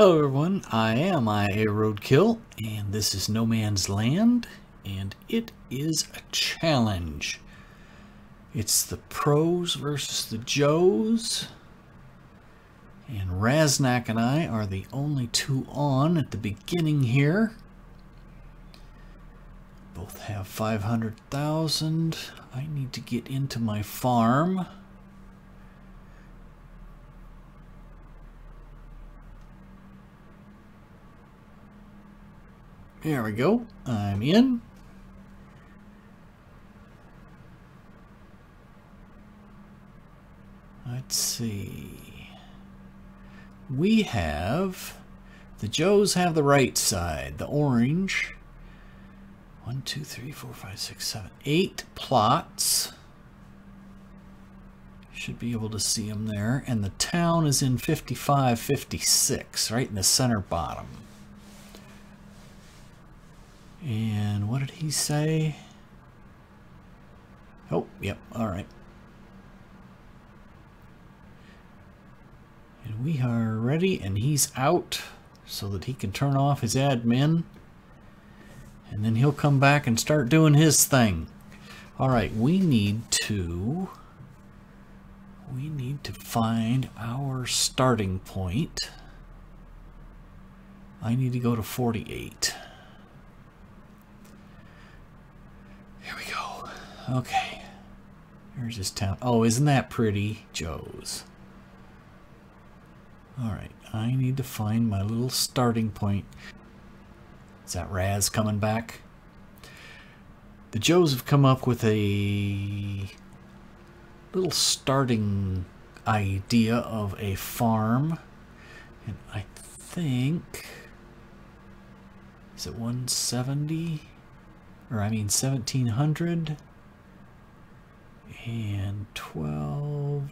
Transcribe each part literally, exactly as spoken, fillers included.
Hello everyone, I am I A Roadkill, and this is No Man's Land, and it is a challenge. It's the Pros versus the Joes, and Raznac and I are the only two on at the beginning here. Both have five hundred thousand. I need to get into my farm. There we go, I'm in. Let's see. We have, the Joes have the right side, the orange. One, two, three, four, five, six, seven, eight plots. Should be able to see them there. And the town is in fifty-five, fifty-six, right in the center bottom. And what did he say? Oh, yep, all right. And we are ready, and he's out so that he can turn off his admin. And then he'll come back and start doing his thing. All right, we need to... We need to find our starting point. I need to go to forty-eight. Okay, here's this town. Oh, isn't that pretty, Joe's? All right, I need to find my little starting point. Is that Raz coming back? The Joes have come up with a little starting idea of a farm. And I think, is it one seventy? Or I mean seventeen hundred? And twelve,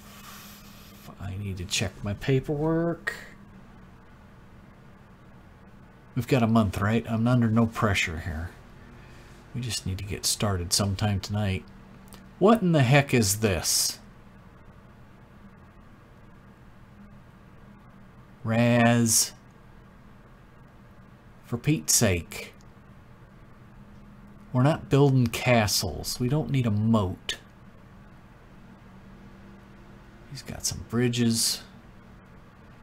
I need to check my paperwork. We've got a month, right? I'm under no pressure here. We just need to get started sometime tonight. What in the heck is this? Raz, for Pete's sake. We're not building castles. We don't need a moat. He's got some bridges.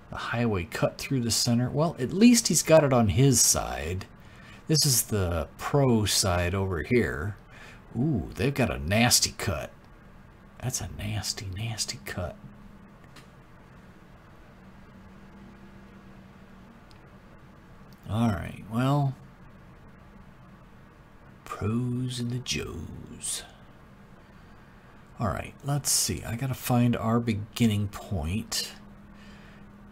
The highway cut through the center. Well, at least he's got it on his side. This is the pro side over here. Ooh, they've got a nasty cut. That's a nasty, nasty cut. All right, well. Pros and the Joes. All right, let's see. I gotta find our beginning point.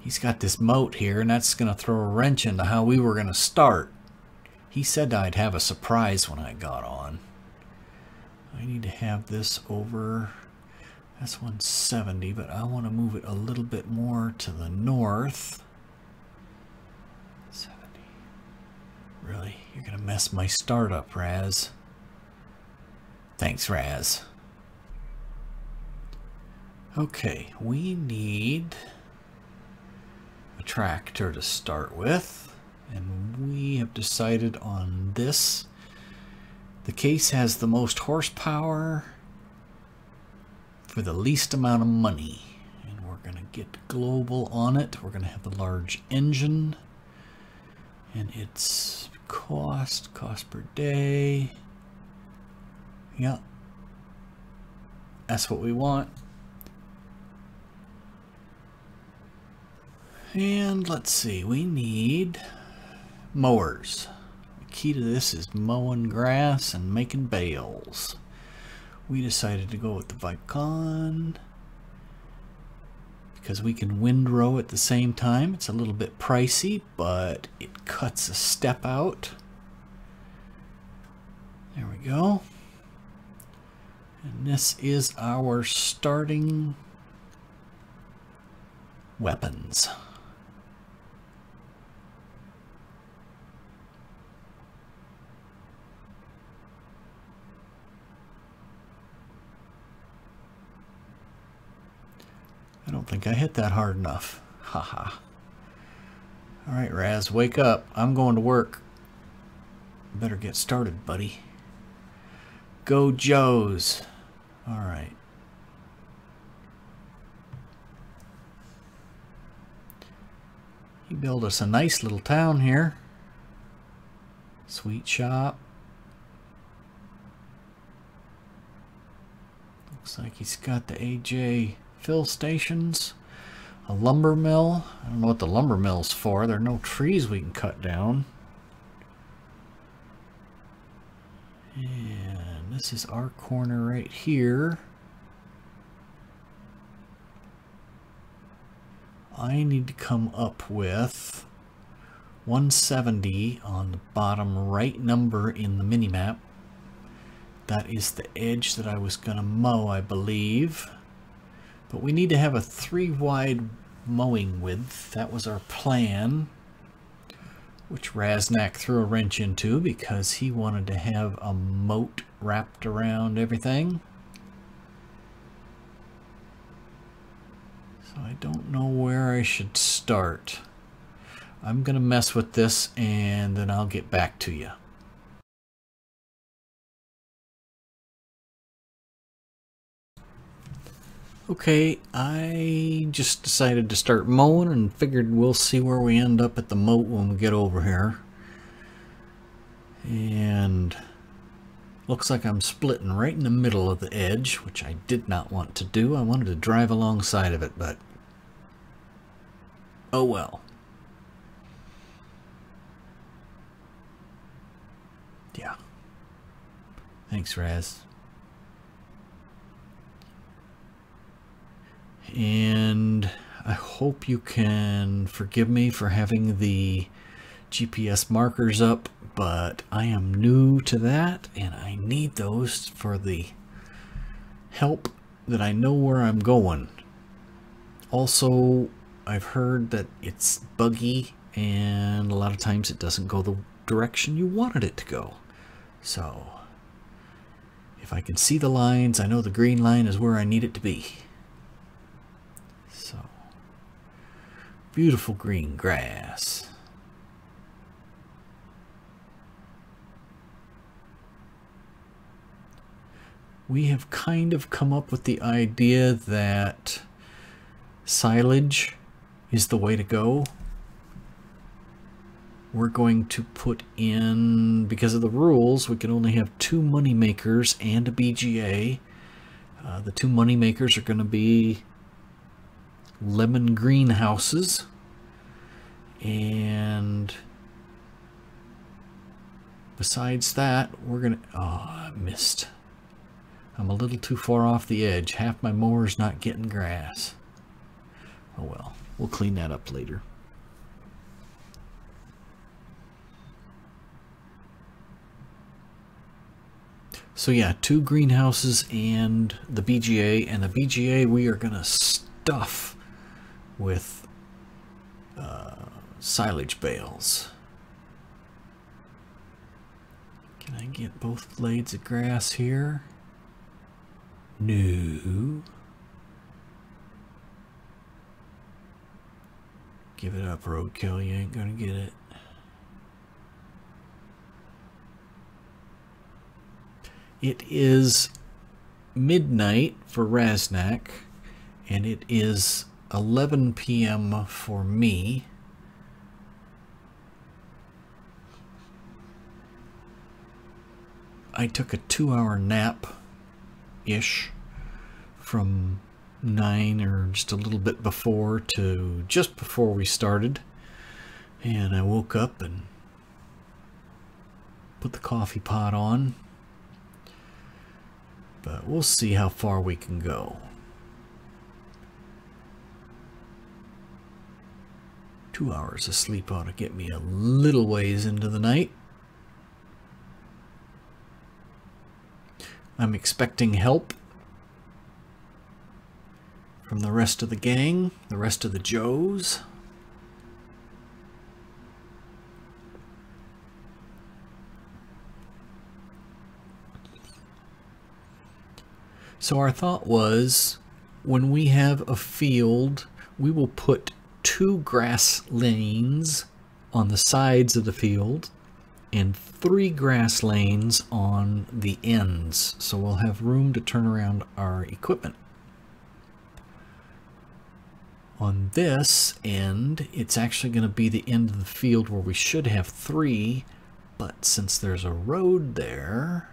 He's got this moat here, and that's gonna throw a wrench into how we were gonna start. He said I'd have a surprise when I got on. I need to have this over. That's one seventy, but I want to move it a little bit more to the north. seventy. Really? You're gonna mess my start up, Raz. Thanks, Raz. Okay, we need a tractor to start with, and we have decided on this. The case has the most horsepower for the least amount of money, and we're going to get global on it. We're going to have the large engine, and its cost, cost per day. Yeah, that's what we want. And let's see, we need mowers. The key to this is mowing grass and making bales. We decided to go with the Vicon because we can windrow at the same time. It's a little bit pricey, but it cuts a step out. There we go. And this is our starting weapons. I don't think I hit that hard enough. Haha. All right, Raz, wake up. I'm going to work. Better get started, buddy. Go Joes. All right. He built us a nice little town here. Sweet shop. Looks like he's got the A J fill stations. A lumber mill. I don't know what the lumber mill's for. There are no trees we can cut down. And this is our corner right here. I need to come up with one seventy on the bottom right number in the minimap. That is the edge that I was going to mow, I believe. But we need to have a three wide mowing width. That was our plan, which Raznac threw a wrench into because he wanted to have a moat wrapped around everything. So I don't know where I should start. I'm going to mess with this and then I'll get back to you. Okay, I just decided to start mowing and figured we'll see where we end up at the moat when we get over here. And looks like I'm splitting right in the middle of the edge, which I did not want to do. I wanted to drive alongside of it, but oh well. Yeah. Thanks, Raz. And I hope you can forgive me for having the G P S markers up, but I am new to that and I need those for the help that I know where I'm going. Also, I've heard that it's buggy and a lot of times it doesn't go the direction you wanted it to go. So if I can see the lines, I know the green line is where I need it to be. Beautiful green grass. We have kind of come up with the idea that silage is the way to go. We're going to put in, because of the rules, we can only have two money makers and a B G A. Uh, the two money makers are going to be lemon greenhouses, and besides that we're gonna, oh, I missed. I'm a little too far off the edge. Half my mower's not getting grass. Oh well, we'll clean that up later. So yeah, two greenhouses and the B G A, and the B G A we are gonna stuff with uh, silage bales. Can I get both blades of grass here? No. Give it up, Roadkill. You ain't gonna get it. It is midnight for Raznac, and it is eleven P M for me. I took a two hour nap-ish from nine or just a little bit before to just before we started. And I woke up and put the coffee pot on. But we'll see how far we can go. Two hours of sleep ought to get me a little ways into the night. I'm expecting help from the rest of the gang, the rest of the Joes. So our thought was, when we have a field, we will put two grass lanes on the sides of the field and three grass lanes on the ends. So we'll have room to turn around our equipment. On this end, it's actually going to be the end of the field where we should have three, but since there's a road there,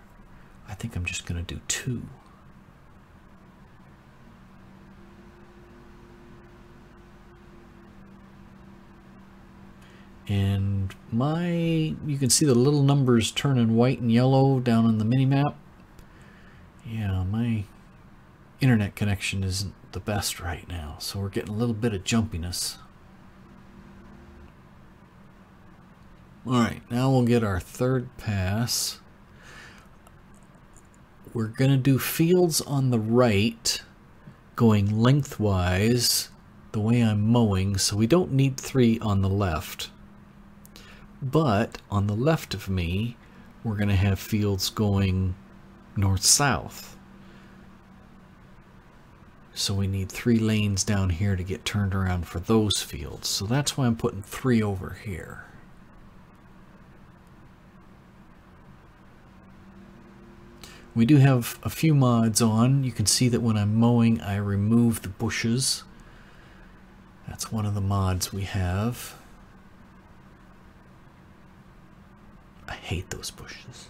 I think I'm just going to do two. And my, you can see the little numbers turning white and yellow down on the mini map. Yeah, my internet connection isn't the best right now, so we're getting a little bit of jumpiness. All right, now we'll get our third pass. We're gonna do fields on the right, going lengthwise the way I'm mowing, so we don't need three on the left. But on the left of me, we're going to have fields going north-south. So we need three lanes down here to get turned around for those fields. So that's why I'm putting three over here. We do have a few mods on. You can see that when I'm mowing, I remove the bushes. That's one of the mods we have. I hate those bushes.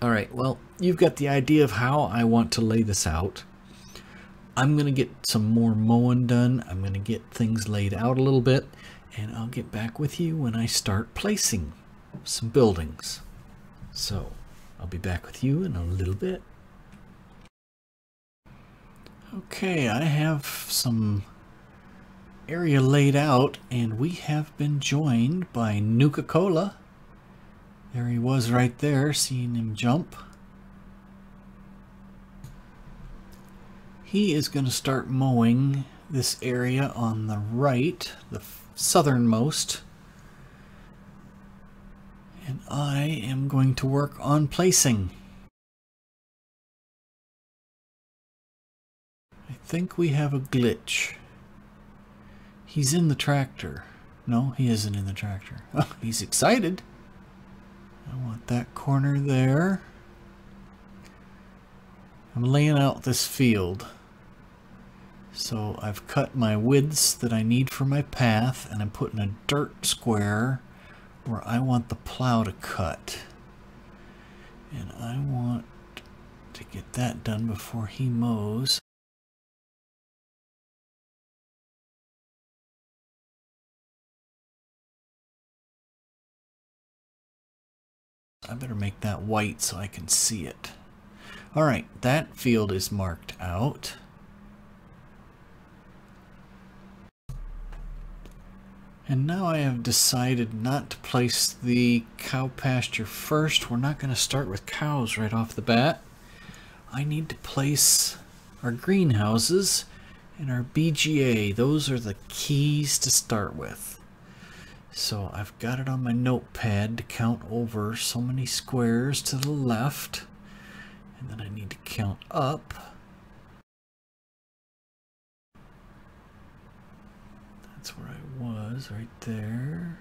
All right, well, you've got the idea of how I want to lay this out. I'm going to get some more mowing done. I'm going to get things laid out a little bit, and I'll get back with you when I start placing some buildings. So I'll be back with you in a little bit. Okay, I have some area laid out, and we have been joined by Nuk_A_Cola. There he was right there, seeing him jump. He is going to start mowing this area on the right, the southernmost. And I am going to work on placing. I think we have a glitch. He's in the tractor. No, he isn't in the tractor. Oh, he's excited. I want that corner there. I'm laying out this field. So I've cut my widths that I need for my path, and I'm putting a dirt square where I want the plow to cut. And I want to get that done before he mows. I better make that white so I can see it. All right, that field is marked out. And now I have decided not to place the cow pasture first. We're not going to start with cows right off the bat. I need to place our greenhouses and our B G A. Those are the keys to start with. So I've got it on my notepad to count over so many squares to the left, and then I need to count up. That's where I was, right there.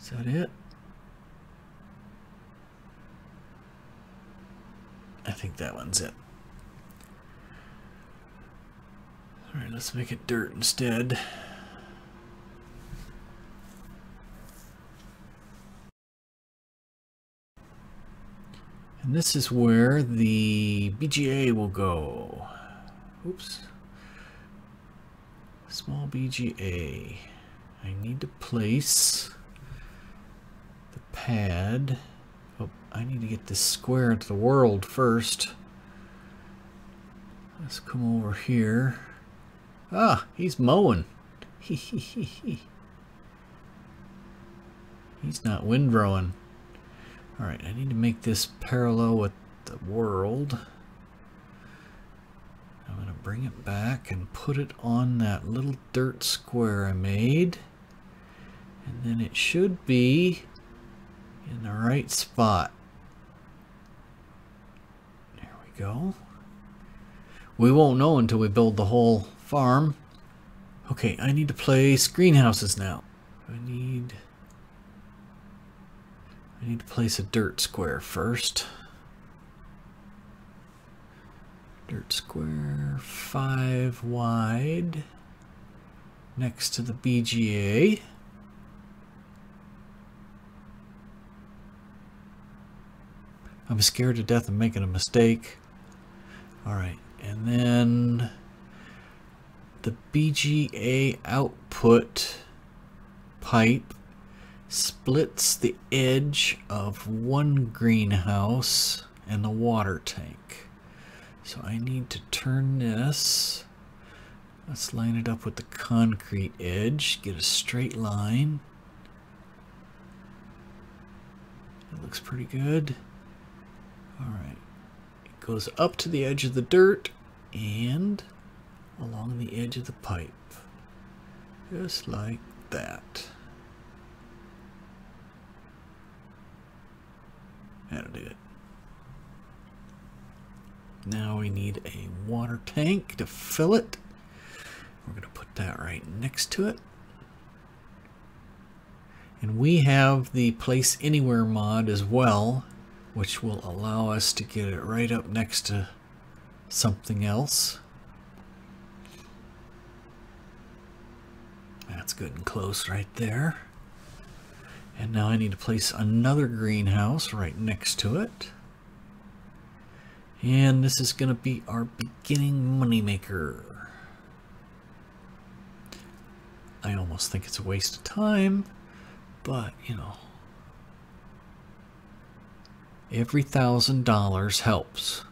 Is that it? I think that one's it. All right, let's make it dirt instead. And this is where the B G A will go. Oops. Small B G A. I need to place the pad. Oh, I need to get this square into the world first. Let's come over here. Ah, he's mowing. He's not windrowing. All right, I need to make this parallel with the world. I'm bring it back and put it on that little dirt square I made, and then it should be in the right spot. There we go. We won't know until we build the whole farm. Okay, I need to place greenhouses now. I need I need to place a dirt square first. Dirt square five wide next to the B G A. I'm scared to death of making a mistake. Alright, and then the B G A output pipe splits the edge of one greenhouse and the water tank. So I need to turn this. Let's line it up with the concrete edge, get a straight line. That looks pretty good. All right, it goes up to the edge of the dirt and along the edge of the pipe, just like that. That'll do it. Now we need a water tank to fill it. We're going to put that right next to it. And we have the Place Anywhere mod as well, which will allow us to get it right up next to something else. That's good and close right there. And now I need to place another greenhouse right next to it. And this is going to be our beginning moneymaker. I almost think it's a waste of time, but you know, every thousand dollars helps.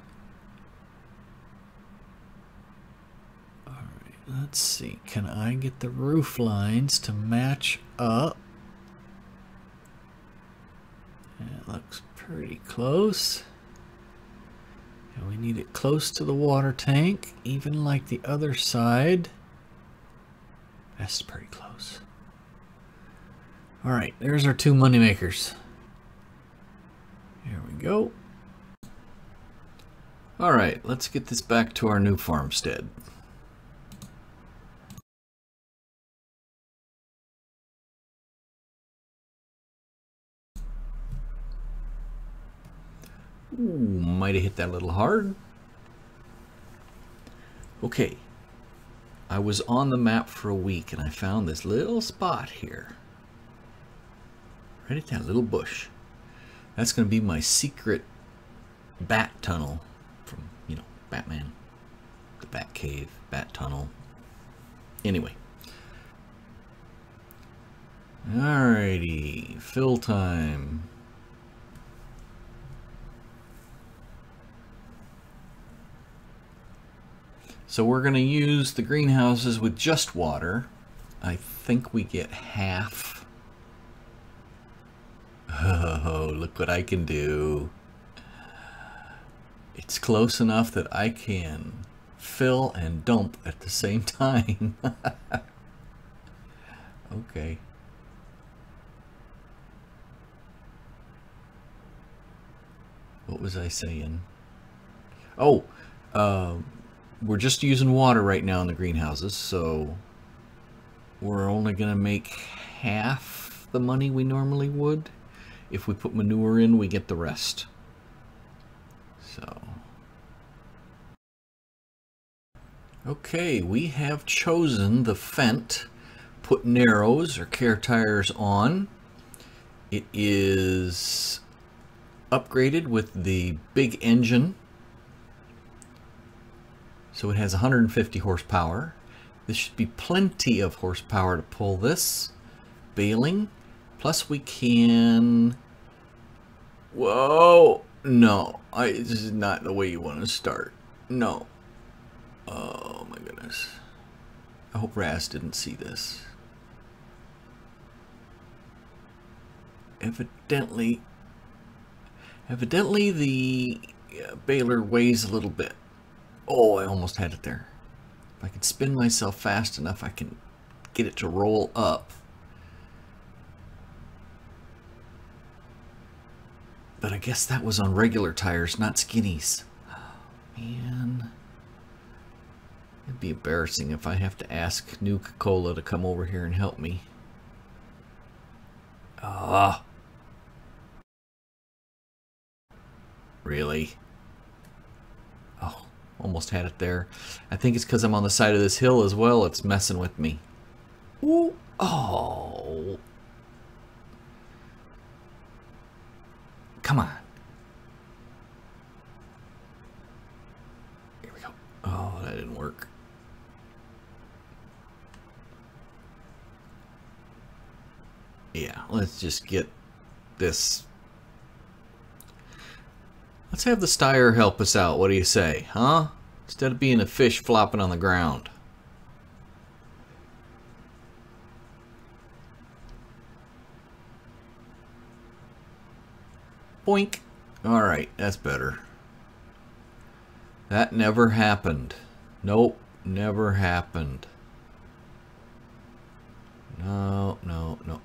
All right, let's see. Can I get the roof lines to match up? That looks pretty close. And we need it close to the water tank, even like the other side. That's pretty close. All right, there's our two moneymakers. Here we go. All right, let's get this back to our new farmstead. Ooh, might have hit that a little hard. Okay, I was on the map for a week and I found this little spot here. Right at that little bush. That's going to be my secret bat tunnel from, you know, Batman. The Bat Cave, Bat Tunnel. Anyway. Alrighty, fill time. So we're going to use the greenhouses with just water. I think we get half. Oh, look what I can do. It's close enough that I can fill and dump at the same time. Okay. What was I saying? Oh, uh, we're just using water right now in the greenhouses, so we're only going to make half the money we normally would. If we put manure in, we get the rest. So, okay, we have chosen the Fendt, put narrows or care tires on. It is upgraded with the big engine. So it has one hundred fifty horsepower. This should be plenty of horsepower to pull this baling. Plus we can... Whoa! No. I, this is not the way you want to start. No. Oh my goodness. I hope Raz didn't see this. Evidently... Evidently the baler weighs a little bit. Oh, I almost had it there. If I can spin myself fast enough, I can get it to roll up. But I guess that was on regular tires, not skinnies. Oh, man. It'd be embarrassing if I have to ask Nuk_A_Cola to come over here and help me. Ah. Oh. Really? Oh, almost had it there. I think it's because I'm on the side of this hill as well. It's messing with me. Ooh. Oh. Come on. Here we go. Oh, that didn't work. Yeah, let's just get this. Let's have the Steyr help us out. What do you say, huh? Instead of being a fish flopping on the ground. Boink. All right, that's better. That never happened. Nope, never happened. No, no, no.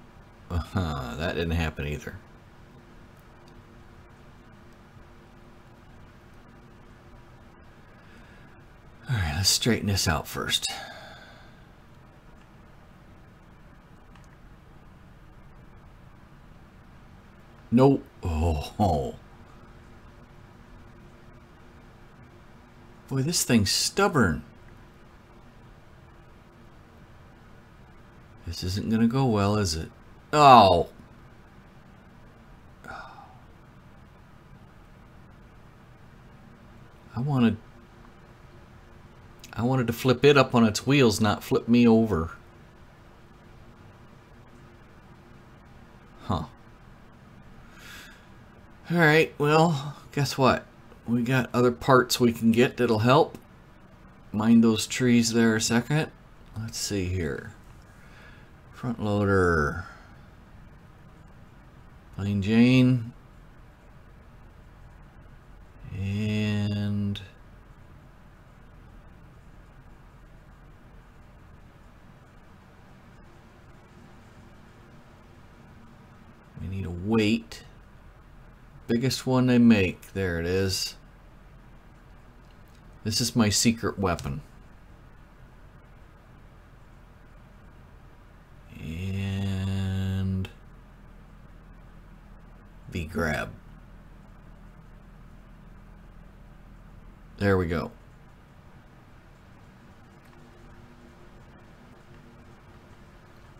Uh-huh, that didn't happen either. All right, let's straighten this out first. Nope. Oh, oh. Boy, this thing's stubborn. This isn't going to go well, is it? Oh. Oh. I wanted I wanted to flip it up on its wheels, not flip me over. Huh. All right, well, guess what? We got other parts we can get that'll help. Mind those trees there a second. Let's see here. Front loader. Plain Jane. And we need a weight. Biggest one they make. There it is. This is my secret weapon. And V grab. There we go.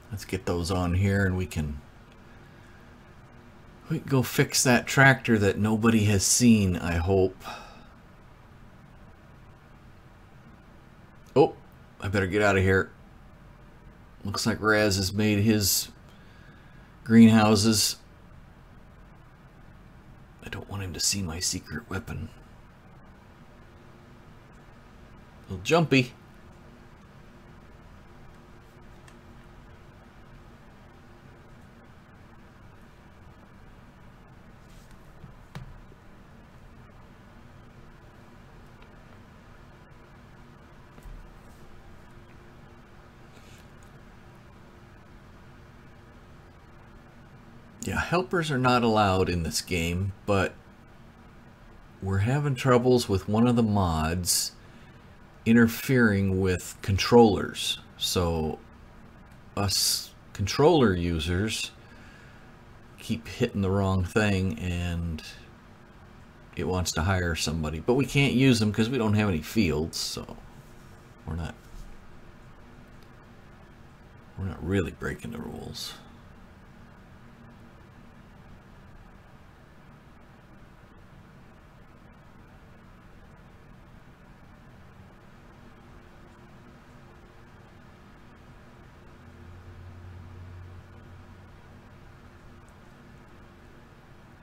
Let's get those on here and we can We can go fix that tractor that nobody has seen, I hope. Oh, I better get out of here. Looks like Raz has made his greenhouses. I don't want him to see my secret weapon. A little jumpy. Yeah, helpers are not allowed in this game, but we're having troubles with one of the mods interfering with controllers. So us controller users keep hitting the wrong thing and it wants to hire somebody, but we can't use them because we don't have any fields, so we're not we're not really breaking the rules.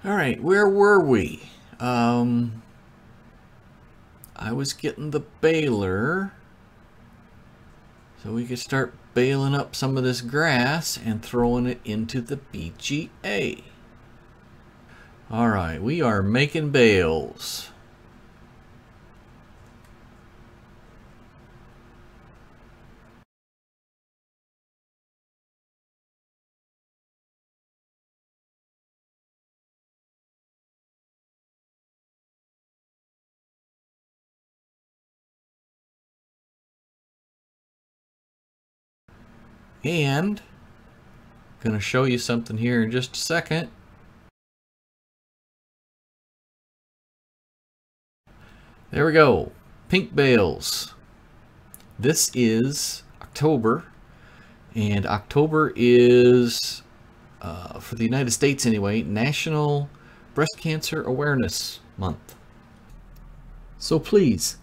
All right, where were we? Um, I was getting the baler so we could start baling up some of this grass and throwing it into the B G A. All right, we are making bales. And I'm going to show you something here in just a second. There we go, pink bales. This is October, and October is, uh, for the United States anyway, National Breast Cancer Awareness Month. So please,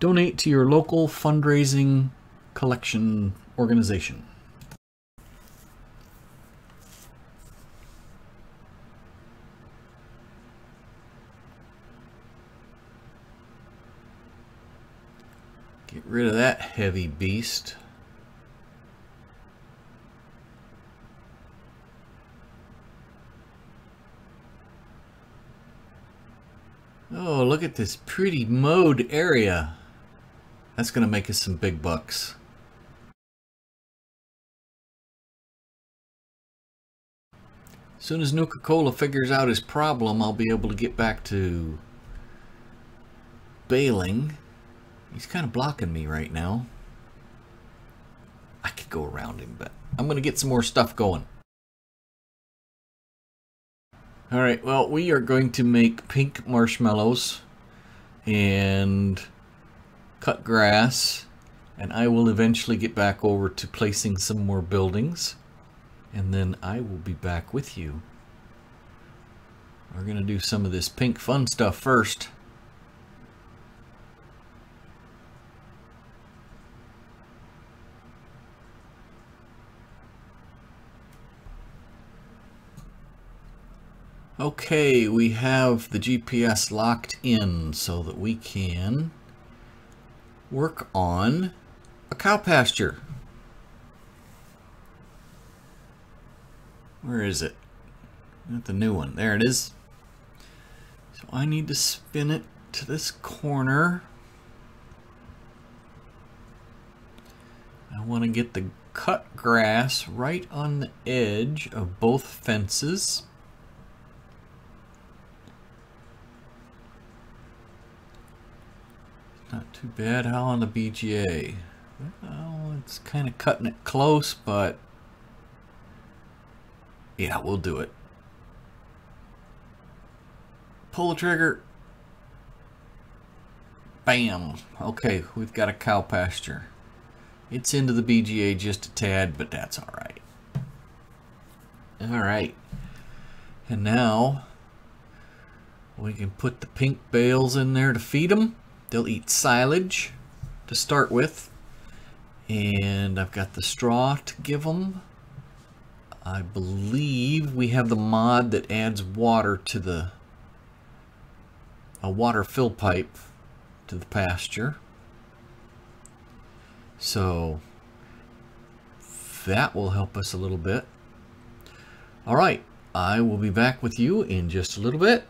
donate to your local fundraising collection organization. Get rid of that heavy beast. Oh, look at this pretty mowed area. That's going to make us some big bucks. As soon as Nuk_A_Cola figures out his problem, I'll be able to get back to baling. He's kind of blocking me right now. I could go around him, but I'm going to get some more stuff going. All right, well, we are going to make pink marshmallows and cut grass, and I will eventually get back over to placing some more buildings, and then I will be back with you. We're going to do some of this pink fun stuff first. Okay, we have the G P S locked in so that we can work on a cow pasture. Where is it? Not the new one. There it is. So I need to spin it to this corner. I want to get the cut grass right on the edge of both fences. Not too bad. How on the B G A? Well, it's kind of cutting it close, but yeah, we'll do it. Pull the trigger. Bam. Okay, we've got a cow pasture. It's into the B G A just a tad, but that's all right. All right. And now we can put the pink bales in there to feed them. They'll eat silage to start with, and I've got the straw to give them. I believe we have the mod that adds water to the, a water fill pipe to the pasture. So that will help us a little bit. All right, I will be back with you in just a little bit.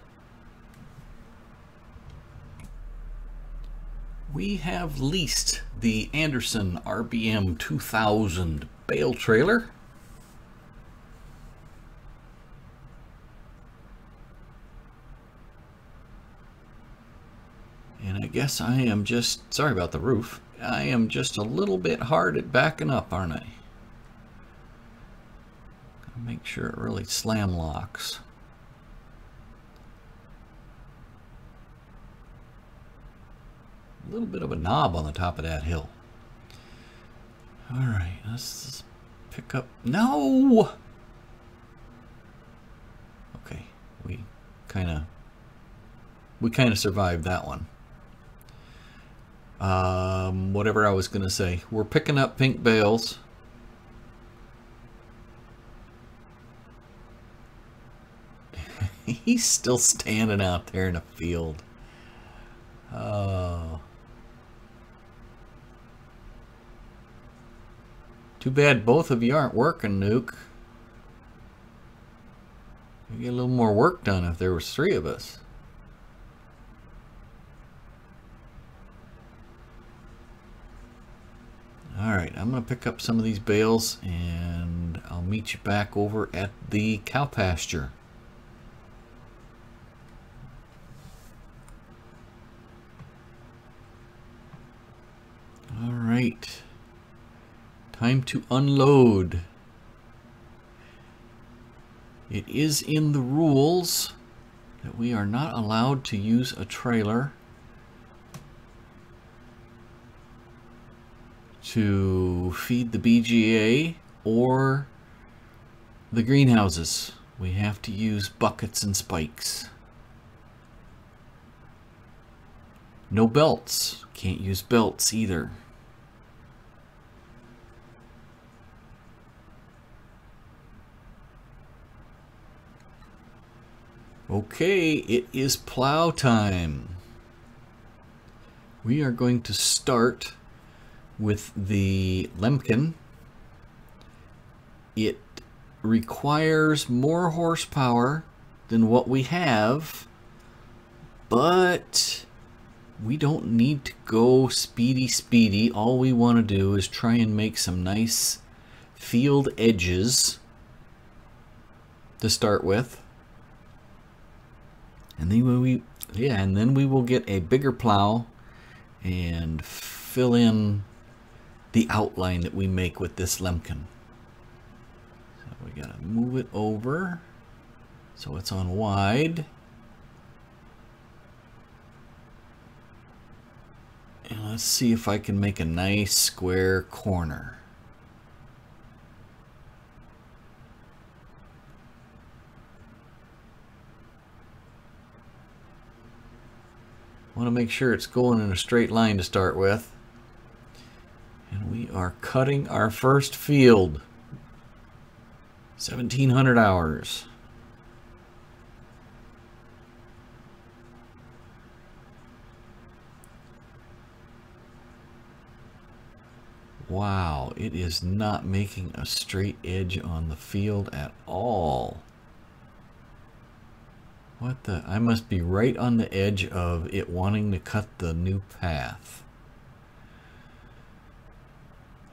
We have leased the Anderson R B M two thousand bale trailer. And I guess I am just, sorry about the roof, I am just a little bit hard at backing up, aren't I? Gotta make sure it really slam locks. Little bit of a knob on the top of that hill. All right, let's just pick up. No! Okay, we kind of we kind of survived that one. Um, whatever I was gonna say, we're picking up pink bales. He's still standing out there in a field. Oh. Too bad both of you aren't working, Nuk. We'd get a little more work done if there was three of us. Alright, I'm going to pick up some of these bales and I'll meet you back over at the cow pasture. Alright. Time to unload. It is in the rules that we are not allowed to use a trailer to feed the B G A or the greenhouses. We have to use buckets and spikes. No belts. Can't use belts either. Okay, it is plow time. We are going to start with the Lemken. It requires more horsepower than what we have, but we don't need to go speedy speedy. All we want to do is try and make some nice field edges to start with, and then we yeah and then we will get a bigger plow and fill in the outline that we make with this Lemken. So we gotta move it over so it's on wide. And let's see if I can make a nice square corner. Want to make sure it's going in a straight line to start with. And we are cutting our first field. seventeen hundred hours. Wow, it is not making a straight edge on the field at all. What the? I must be right on the edge of it wanting to cut the new path.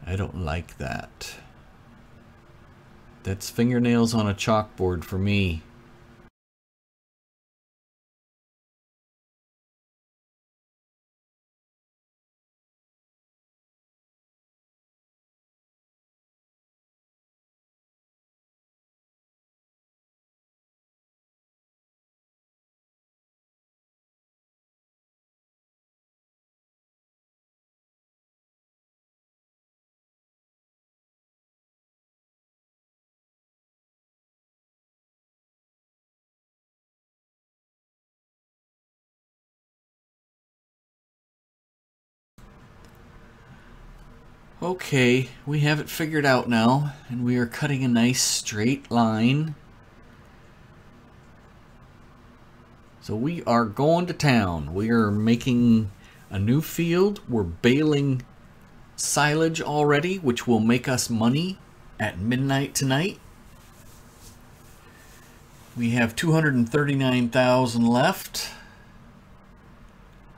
I don't like that. That's fingernails on a chalkboard for me. Okay, we have it figured out now, and we are cutting a nice straight line. So we are going to town. We are making a new field. We're baling silage already, which will make us money at midnight tonight. We have two hundred thirty-nine thousand left.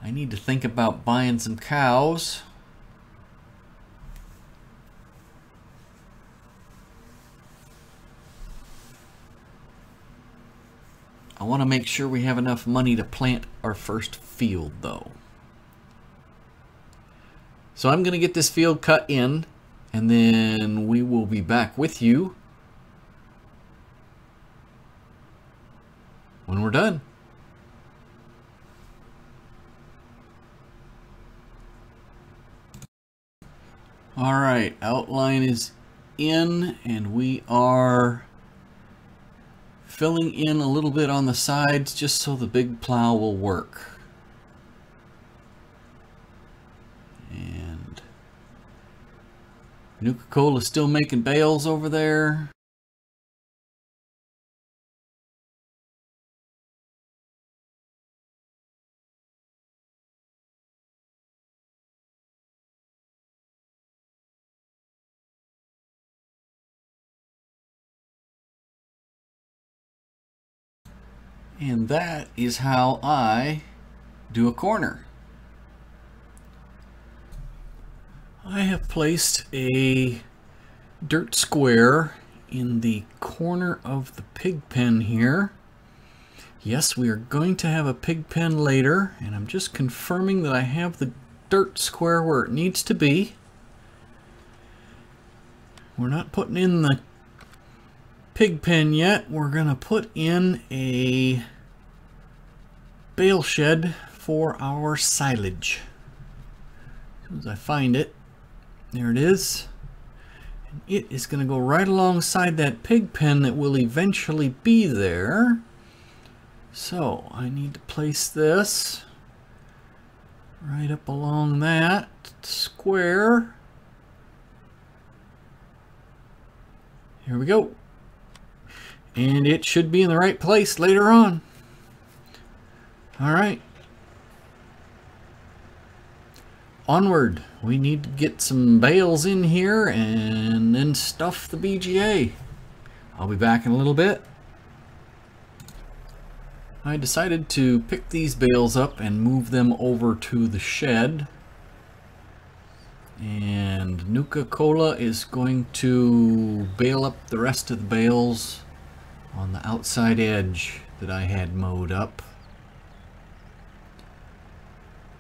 I need to think about buying some cows. I want to make sure we have enough money to plant our first field though. So I'm going to get this field cut in, and then we will be back with you when we're done. All right, outline is in, and we are filling in a little bit on the sides just so the big plow will work. And Nuk_A_Cola is still making bales over there. And that is how I do a corner. I have placed a dirt square in the corner of the pig pen here. Yes, we are going to have a pig pen later, and I'm just confirming that I have the dirt square where it needs to be. We're not putting in the pig pen yet. We're gonna put in a bale shed for our silage. As soon as I find it, there it is. And it is gonna go right alongside that pig pen that will eventually be there. So I need to place this right up along that square. Here we go. And it should be in the right place later on. All right. Onward. We need to get some bales in here and then stuff the B G A. I'll be back in a little bit. I decided to pick these bales up and move them over to the shed. And Nuk_A_Cola is going to bale up the rest of the bales on the outside edge that I had mowed up.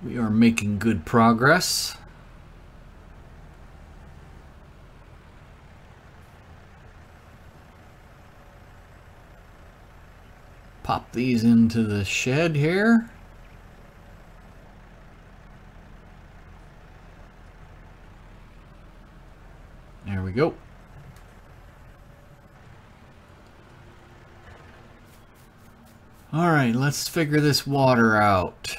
We are making good progress. Pop these into the shed here. There we go. All right, let's figure this water out.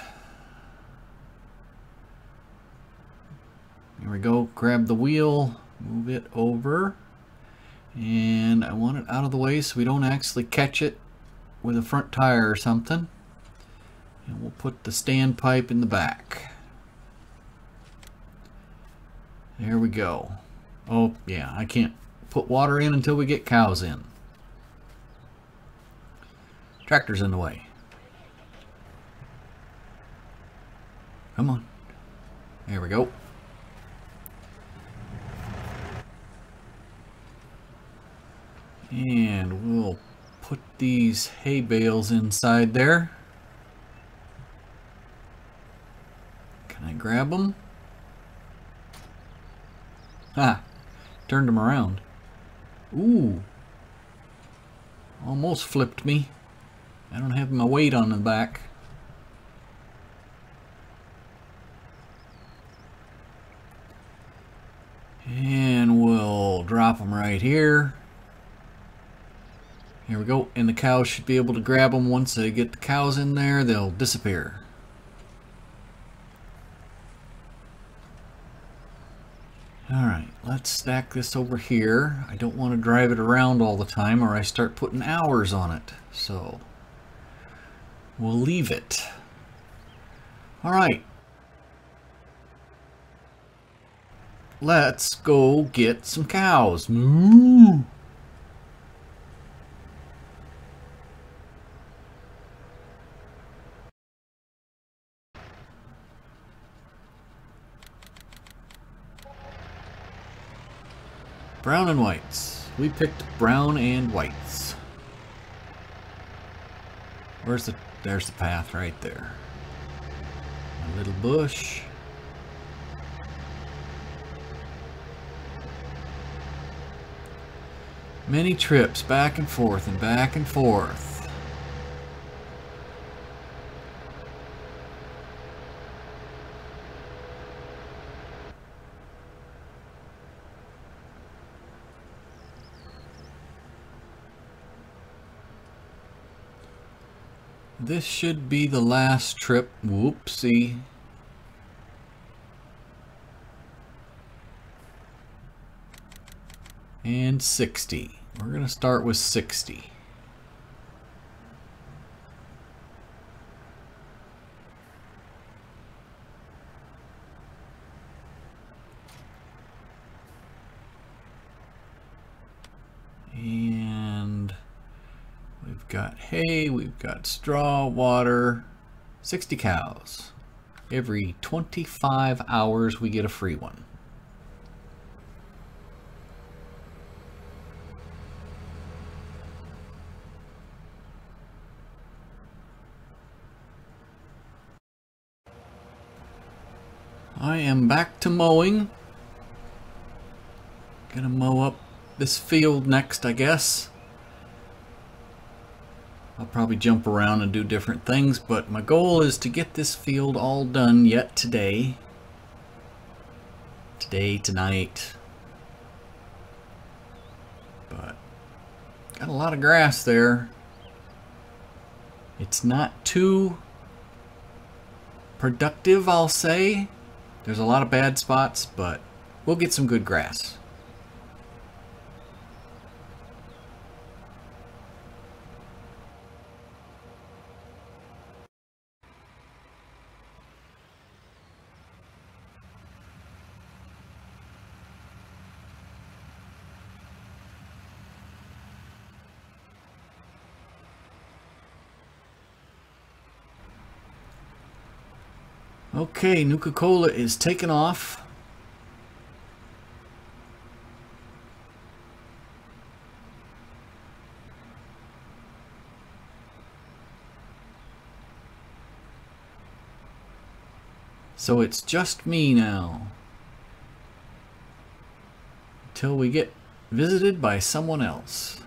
Here we go. Grab the wheel, move it over, and I want it out of the way so we don't actually catch it with a front tire or something. And we'll put the stand pipe in the back. There we go. Oh yeah, I can't put water in until we get cows in. Tractor's in the way. Come on. There we go. And we'll put these hay bales inside there. Can I grab them? Ah, turned them around. Ooh, almost flipped me. I don't have my weight on the back. And we'll drop them right here. Here we go, and the cows should be able to grab them. Once they get the cows in there, they'll disappear. All right, let's stack this over here. I don't want to drive it around all the time or I start putting hours on it. So we'll leave it. All right. Let's go get some cows. Moo! Brown and whites. We picked brown and whites. Where's the... There's the path right there. A little bush. Many trips back and forth and back and forth. This should be the last trip. Whoopsie. And sixty. We're going to start with sixty. Got hay, we've got straw, water, sixty cows. Every twenty-five hours we get a free one. I am back to mowing. Gonna mow up this field next, I guess. I'll probably jump around and do different things, but my goal is to get this field all done yet today. Today, tonight. But got a lot of grass there. It's not too productive, I'll say. There's a lot of bad spots, but we'll get some good grass. Okay, Nuk_A_Cola is taking off. So it's just me now. Until we get visited by someone else.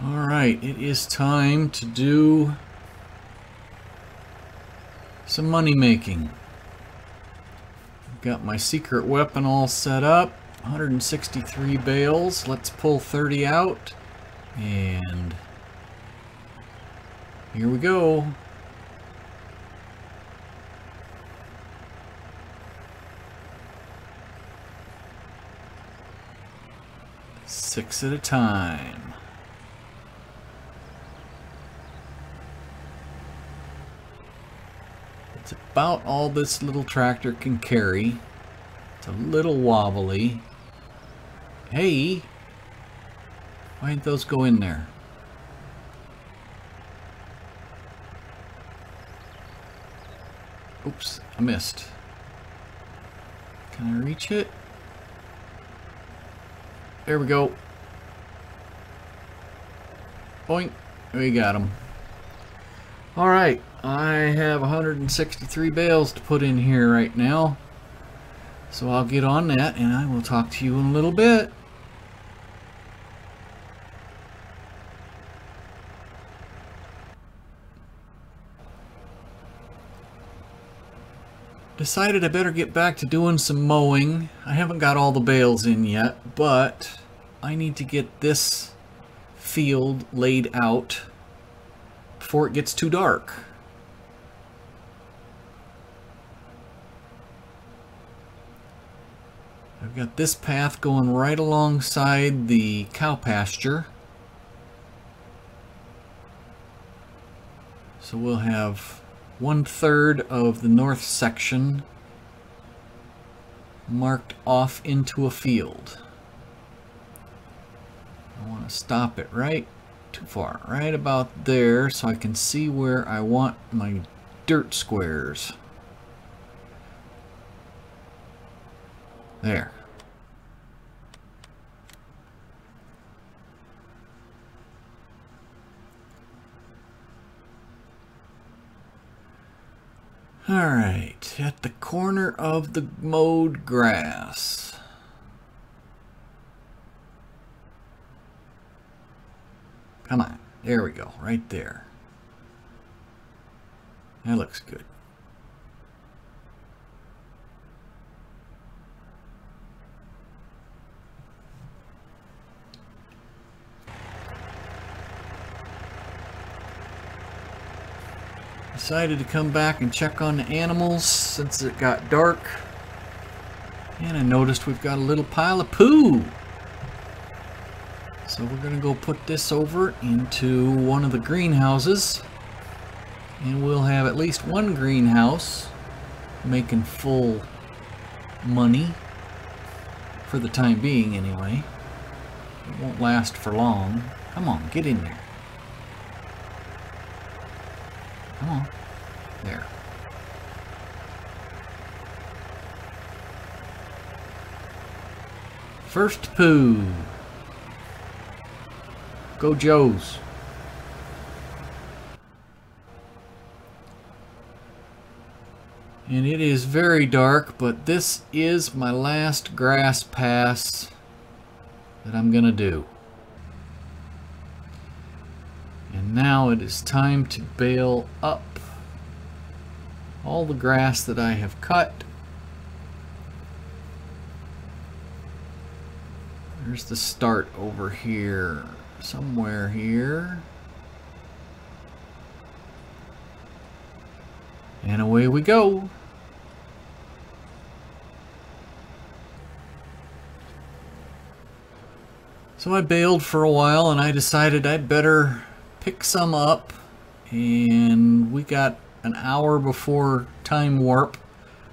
Alright, it is time to do some money making. I've got my secret weapon all set up, one hundred sixty-three bales. Let's pull thirty out, and here we go. Six at a time. It's about all this little tractor can carry. It's a little wobbly. Hey! Why didn't those go in there? Oops, I missed. Can I reach it? There we go. Boink. We got him. Alright, I have one hundred sixty-three bales to put in here right now. So I'll get on that and I will talk to you in a little bit. Decided I better get back to doing some mowing. I haven't got all the bales in yet, but I need to get this field laid out before it gets too dark. I've got this path going right alongside the cow pasture. So we'll have one third of the north section marked off into a field. I want to stop it right too far, right about there, so I can see where I want my dirt squares. There. All right, at the corner of the mowed grass. Come on, there we go, right there. That looks good. Decided to come back and check on the animals since it got dark. And I noticed we've got a little pile of poo. So we're going to go put this over into one of the greenhouses, and we'll have at least one greenhouse making full money for the time being anyway. It won't last for long. Come on, get in there. Come on. There. First poo. Go Joes. And it is very dark, but this is my last grass pass that I'm gonna do. And now it is time to bale up all the grass that I have cut. There's the start over here, somewhere here. And away we go. So I baled for a while and I decided I'd better pick some up, and we got an hour before time warp,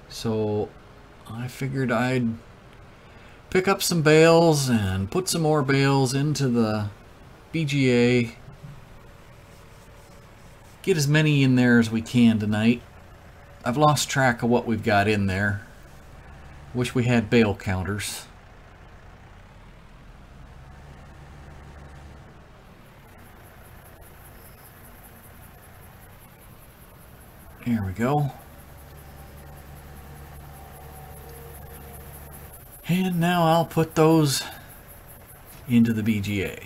so I figured I'd pick up some bales and put some more bales into the B G A. Get as many in there as we can tonight. I've lost track of what we've got in there. Wish we had bale counters. Here we go. And now I'll put those into the B G A.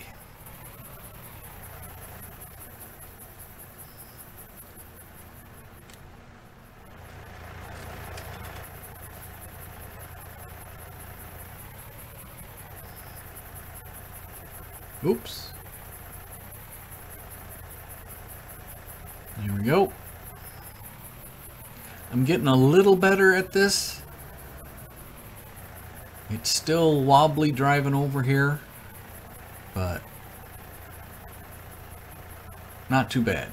Oops. There we go. I'm getting a little better at this. It's still wobbly driving over here, but not too bad.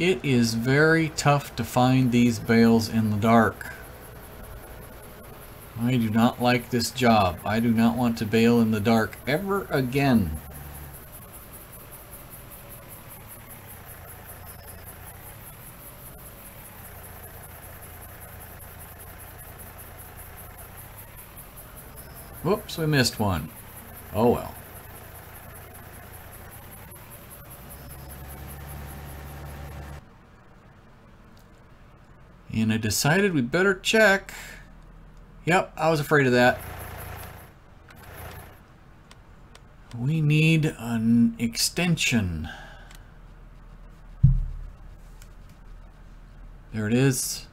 It is very tough to find these bales in the dark. I do not like this job. I do not want to bale in the dark ever again. Whoops, we missed one. Oh well. And I decided we better check. Yep, I was afraid of that. We need an extension. There it is.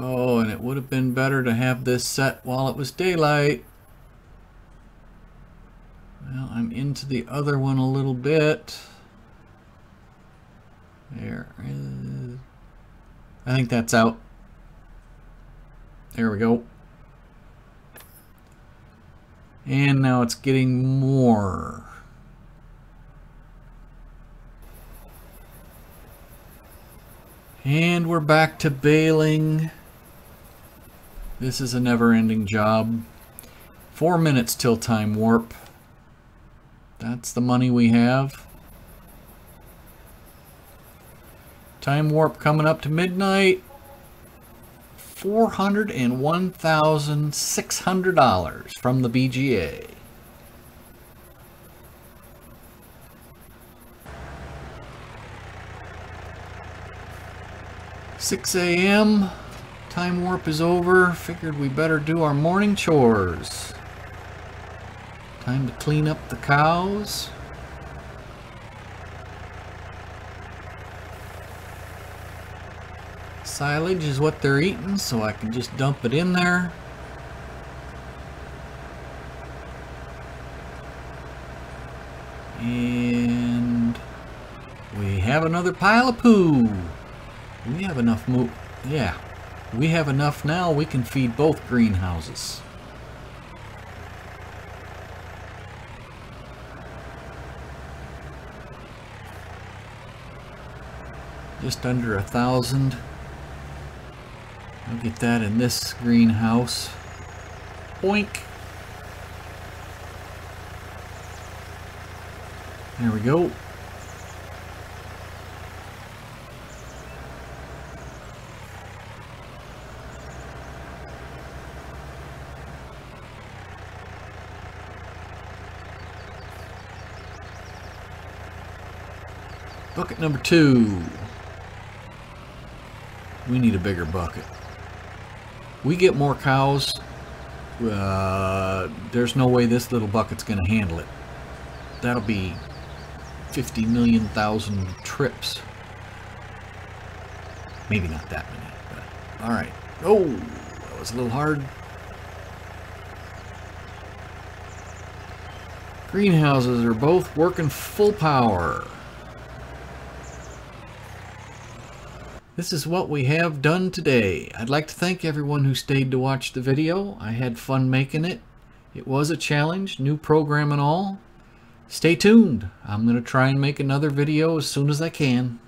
Oh, and it would have been better to have this set while it was daylight. Well, I'm into the other one a little bit. There. I think that's out. There we go. And now it's getting more. And we're back to baling. This is a never-ending job. Four minutes till time warp. That's the money we have. Time warp coming up to midnight. four hundred one thousand six hundred dollars from the B G A. six A M Time warp is over. Figured we better do our morning chores. Time to clean up the cows. Silage is what they're eating, so I can just dump it in there. And we have another pile of poo. We have enough mo- yeah. We have enough now, we can feed both greenhouses. Just under a thousand. I'll get that in this greenhouse. Boink! There we go. Bucket number two. We need a bigger bucket. We get more cows. Uh, there's no way this little bucket's going to handle it. That'll be fifty million thousand trips. Maybe not that many, but all right. Oh, that was a little hard. Greenhouses are both working full power. This is what we have done today. I'd like to thank everyone who stayed to watch the video. I had fun making it. It was a challenge, new program and all. Stay tuned. I'm going to try and make another video as soon as I can.